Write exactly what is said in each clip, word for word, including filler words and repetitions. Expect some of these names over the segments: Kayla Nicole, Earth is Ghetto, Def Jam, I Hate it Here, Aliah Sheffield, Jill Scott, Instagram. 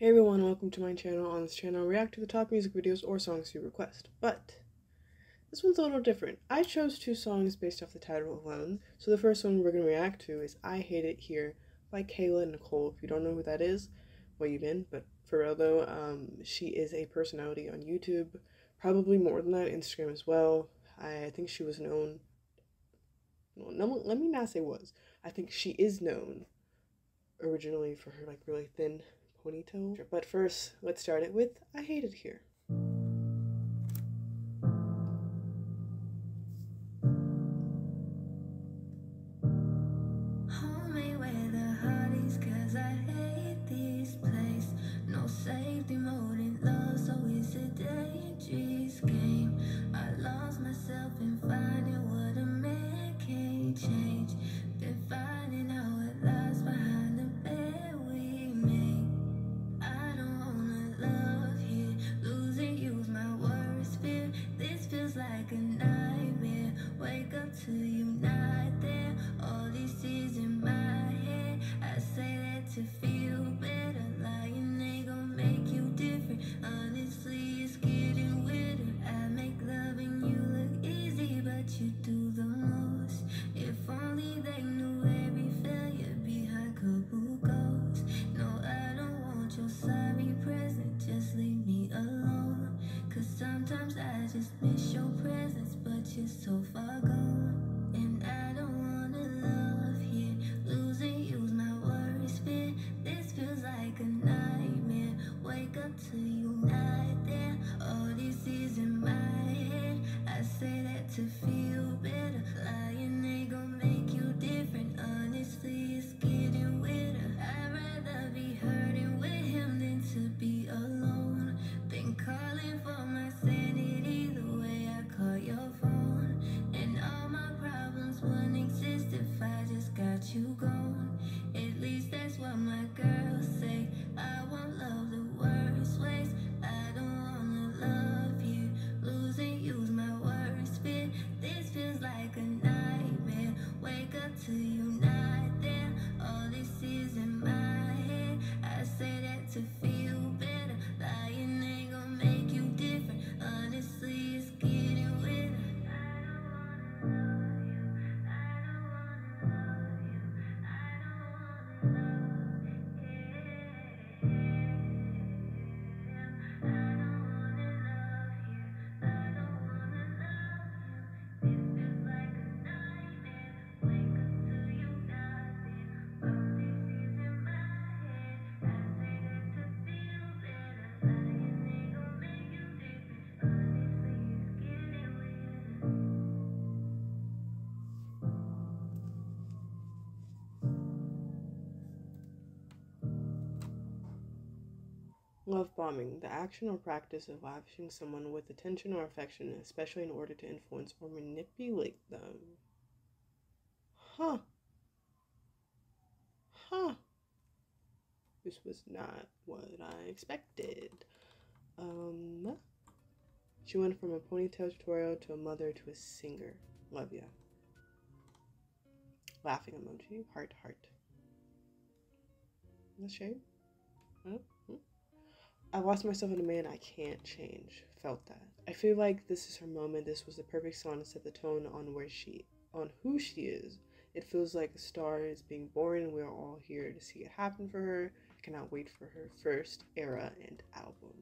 Hey everyone, welcome to my channel. On this channel, I react to the top music videos or songs you request, but this one's a little different. I chose two songs based off the title alone, so the first one we're going to react to is I Hate It Here by Kayla Nicole. If you don't know who that is, well, you've been, but for real though, um, she is a personality on YouTube, probably more than that, Instagram as well. I, I think she was known, well, no, let me not say was, I think she is known originally for her like really thin ponytail. But first, let's start it with I Hate It Here. Hold me where the heart is, cause I hate this place. No safety mode in love, so it's a dangerous game. I lost myself in finding what a man can't change, then finding out what lies behind the bed we made. Like a nightmare, wake up to you not there. All this is in my head. I say that to feel better. Lying ain't gonna make you different. Honestly, it's getting weirder. I make love and you look easy, but you do the most. If only they knew every failure behind couple goals. No, I don't want your sorry present. Just leave me alone. Cause sometimes I just miss your presence, but you're so far gone. And I don't wanna love here. Losing you's my worst fear. This feels like a nightmare. Wake up to you not there. All this is in my head. I say that to feel better. Lying ain't gonna make you different. Honestly, it's getting weirder. I'd rather be hurting with him than to be alone. Been calling for my sanity the way I call your phone, and all my problems wouldn't exist if I just got you gone. At least that's what my girls say. I won't love the worst ways. I don't wanna love you. Losing you's my worst fear. This feels like a nightmare. Wake up to you not there. All this is in my head. I say that to feel better. Lying ain't gonna make you different. Honestly, it's getting weird. I don't wanna love you. I don't wanna love you. I don't wanna love him. I don't wanna love you. I don't wanna love you. This feels like a nightmare. Wake up to you nothing. All this is in my head. I say that to feel better. Lying ain't gonna make you different. Honestly, it's getting weird. Love bombing, the action or practice of lavishing someone with attention or affection, especially in order to influence or manipulate them. Huh. Huh. This was not what I expected. Um, she went from a ponytail tutorial to a mother to a singer. Love ya. Laughing emoji, heart, heart. No shade? Huh? I lost myself in a man I can't change. Felt that. I feel like this is her moment. This was the perfect song to set the tone on where she, on who she is. It feels like a star is being born. We are all here to see it happen for her. I cannot wait for her first era and album.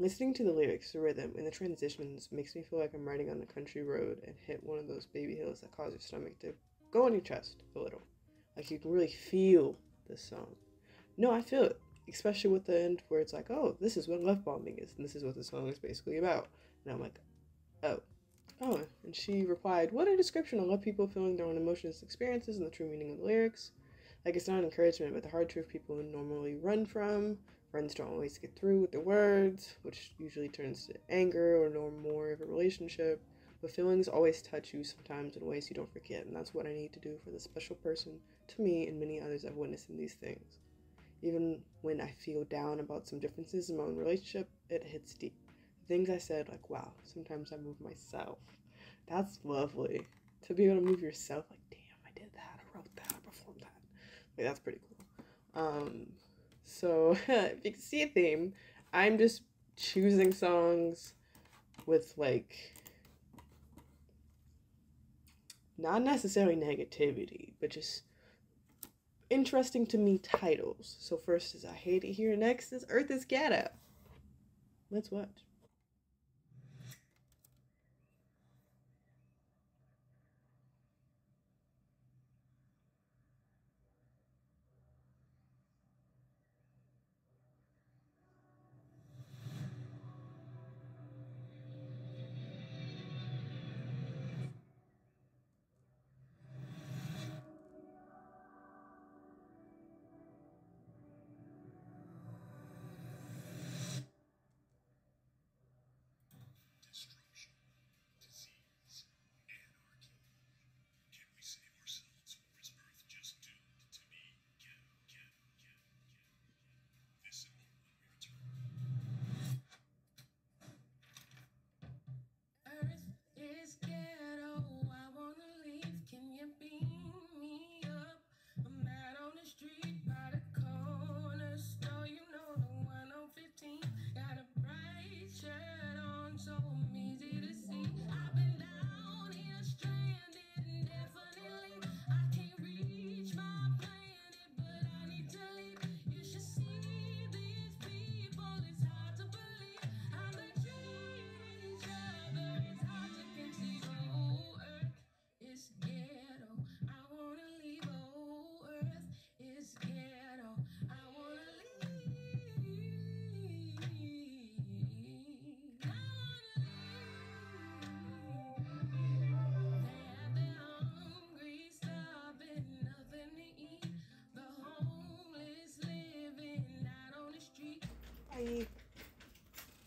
Listening to the lyrics, the rhythm, and the transitions makes me feel like I'm riding on a country road and hit one of those baby hills that cause your stomach to go on your chest a little. Like you can really feel this song. No, I feel it. Especially with the end where it's like, oh, this is what love bombing is, and this is what the song is basically about. And I'm like, oh. Oh, and she replied, what a description. I love people feeling their own emotions, experiences, and the true meaning of the lyrics. Like, it's not encouragement, but the hard truth people normally run from. Friends don't always get through with the words, which usually turns to anger or no more of a relationship. But feelings always touch you sometimes in ways you don't forget, and that's what I need to do for the special person to me and many others I've witnessed in these things. Even when I feel down about some differences in my own relationship, it hits deep. The things I said, like, wow, sometimes I move myself. That's lovely. To be able to move yourself, like, damn, I did that, I wrote that, I performed that. Like, that's pretty cool. Um, So if you can see a theme, I'm just choosing songs with like not necessarily negativity, but just interesting to me titles. So first is I Hate It Here, next is Earth is Ghetto. Let's watch.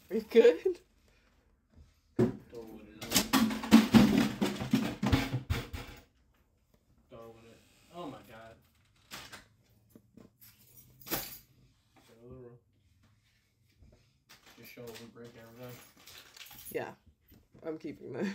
Are you good? Throwing it up. Throwing it. Oh my god. Your shoulders will break everything. Yeah. I'm keeping that.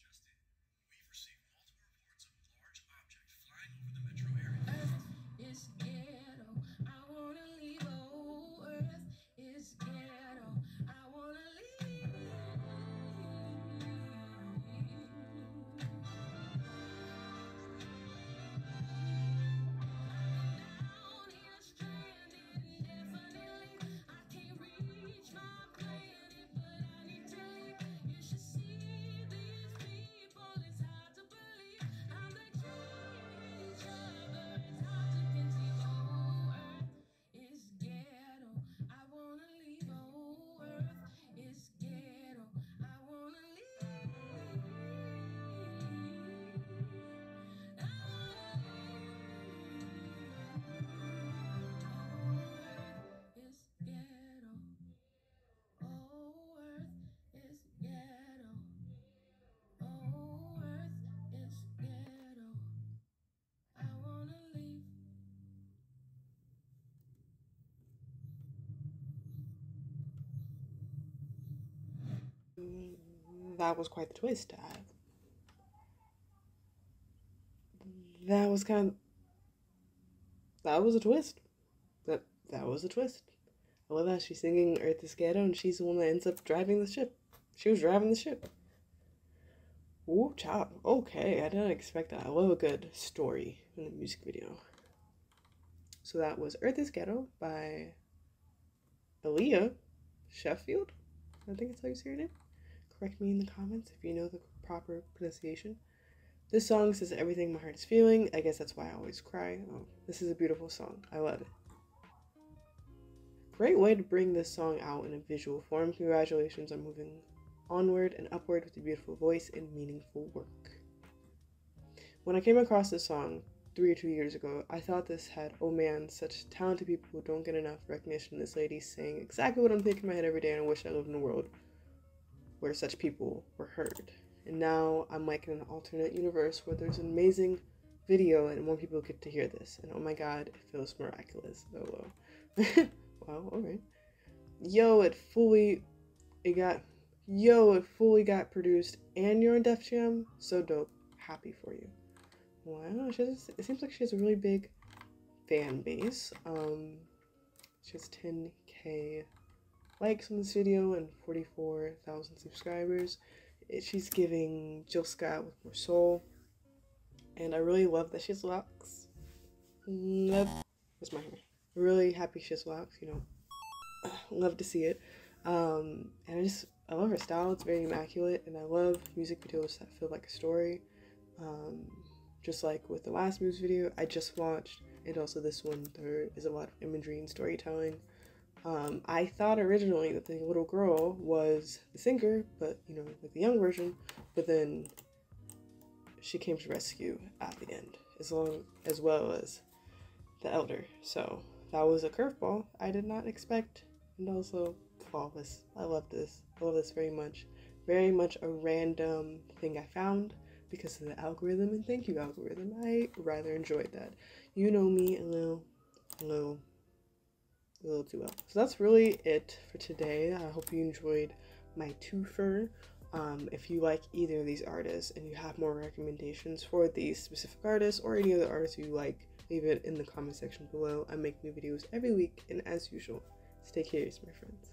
Justin, we've received multiple reports of a large object flying over the metro area. Earth is ghetto. I want to leave. Oh, Earth is ghetto. I want to leave. Down here stranded indefinitely. I can't reach my planet, but I need to leave. You should see. That was quite the twist. I, that was kind of, that was a twist. That that was a twist. I love how she's singing Earth is Ghetto and she's the one that ends up driving the ship. She was driving the ship. Ooh, child. Okay, I didn't expect that. I love a good story in the music video. So that was Earth is Ghetto by Aliah Sheffield. I think that's how you say her name. Correct me in the comments if you know the proper pronunciation. This song says everything my heart is feeling. I guess that's why I always cry. Oh, this is a beautiful song. I love it. Great way to bring this song out in a visual form. Congratulations on moving onward and upward with a beautiful voice and meaningful work. When I came across this song three or two years ago, I thought this had, oh man, such talented people who don't get enough recognition. This lady's saying exactly what I'm thinking in my head every day, and I wish I lived in a world where such people were heard. And now I'm like in an alternate universe where there's an amazing video and more people get to hear this, and oh my god, it feels miraculous. Oh wow. Wow, alright. Yo, it fully it got yo, it fully got produced and you're on Def Jam. So dope. Happy for you. Wow, well, she has, it seems like she has a really big fan base. Um she has ten K likes on this video and forty-four thousand subscribers. It, she's giving Jill Scott with more soul. And I really love that she's locks. Love. Where's my hair? Really happy she's locks, you know. Love to see it. Um, and I just, I love her style. It's very immaculate. And I love music videos that feel like a story. Um, just like with the last music video I just watched. And also this one, there is a lot of imagery and storytelling. Um, I thought originally that the little girl was the singer, but, you know, like the young version. But then she came to rescue at the end, as long as well as the elder. So that was a curveball I did not expect, and also flawless. I love this. I love this very much. Very much a random thing I found because of the algorithm, and thank you, algorithm. I rather enjoyed that. You know me a little, a little, a little too well. So that's really it for today. I hope you enjoyed my twofer. Um, if you like either of these artists and you have more recommendations for these specific artists or any other artists you like, leave it in the comment section below. I make new videos every week, and as usual, stay curious, my friends.